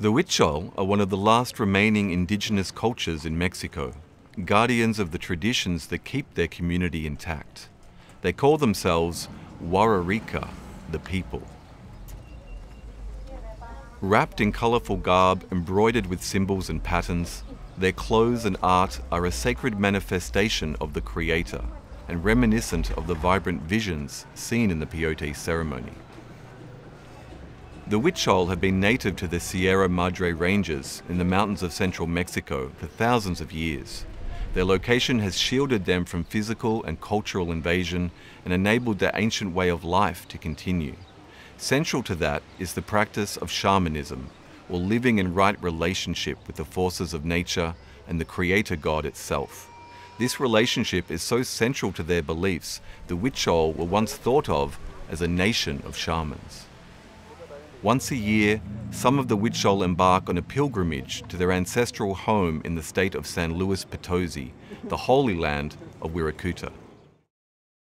The Huichol are one of the last remaining indigenous cultures in Mexico, guardians of the traditions that keep their community intact. They call themselves Wirikuta, the people. Wrapped in colourful garb, embroidered with symbols and patterns, their clothes and art are a sacred manifestation of the Creator and reminiscent of the vibrant visions seen in the peyote ceremony. The Huichol have been native to the Sierra Madre ranges in the mountains of central Mexico for thousands of years. Their location has shielded them from physical and cultural invasion and enabled their ancient way of life to continue. Central to that is the practice of shamanism, or living in right relationship with the forces of nature and the Creator God itself. This relationship is so central to their beliefs, the Huichol were once thought of as a nation of shamans. Once a year, some of the Huichol embark on a pilgrimage to their ancestral home in the state of San Luis Potosi, the holy land of Wirikuta.